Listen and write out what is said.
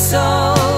soul.